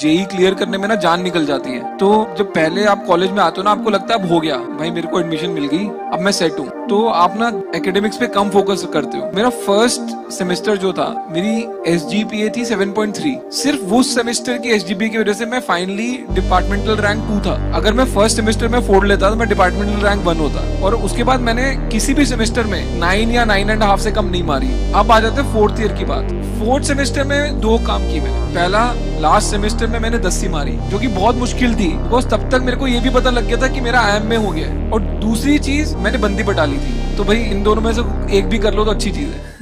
JEE clear करने में ना जान निकल जाती है। तो जब पहले आप कॉलेज में आते हो ना, आपको लगता है अब हो गया भाई, मेरे को एडमिशन मिल गई, अब मैं सेट हूँ। तो आप ना एकेडमिक्स पे कम फोकस करते हो। मेरा फर्स्ट सेमेस्टर जो था, मेरी SGPA थी 7.3। सिर्फ वो सेमेस्टर की SGPA की वजह से मैं फाइनली डिपार्टमेंटल रैंक 2 था। अगर मैं फर्स्ट सेमेस्टर में 4 लेता तो मैं डिपार्टमेंटल रैंक 1 होता। और उसके बाद मैंने किसी भी सेमेस्टर में 9 या 9.5 से कम नहीं मारी। अब आ जाते फोर्थ ईयर की बात। फोर्थ सेमेस्टर में 2 काम किए मैंने। पहला, लास्ट सेमेस्टर में मैंने 10 मारी, जो कि बहुत मुश्किल थी, बिकॉज तब तक मेरे को ये भी पता लग गया था कि मेरा IIM में हो गया है। और दूसरी चीज, मैंने बंदी पटा ली थी। तो भाई इन दोनों में से एक भी कर लो तो अच्छी चीज है।